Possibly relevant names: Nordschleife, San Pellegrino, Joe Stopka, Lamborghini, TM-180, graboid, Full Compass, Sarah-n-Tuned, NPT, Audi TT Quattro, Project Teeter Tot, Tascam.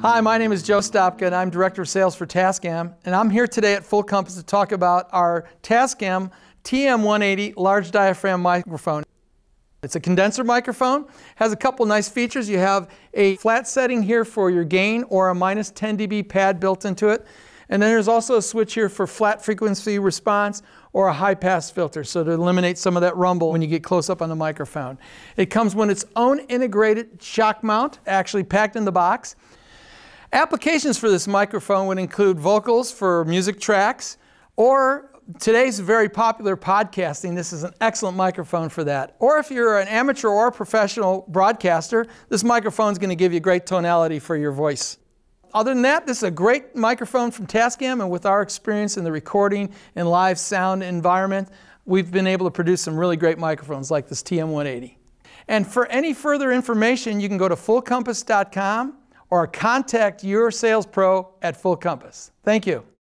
Hi, my name is Joe Stopka and I'm Director of Sales for Tascam, and I'm here today at Full Compass to talk about our Tascam TM-180 large diaphragm microphone. It's a condenser microphone, has a couple nice features. You have a flat setting here for your gain or a minus 10 dB pad built into it. And then there's also a switch here for flat frequency response or a high pass filter, so to eliminate some of that rumble when you get close up on the microphone. It comes with its own integrated shock mount, actually packed in the box. Applications for this microphone would include vocals for music tracks, or today's very popular podcasting. This is an excellent microphone for that. Or if you're an amateur or professional broadcaster, this microphone is going to give you great tonality for your voice. Other than that, this is a great microphone from Tascam, and with our experience in the recording and live sound environment, we've been able to produce some really great microphones like this TM-180. And for any further information, you can go to fullcompass.com or contact your sales pro at Full Compass. Thank you.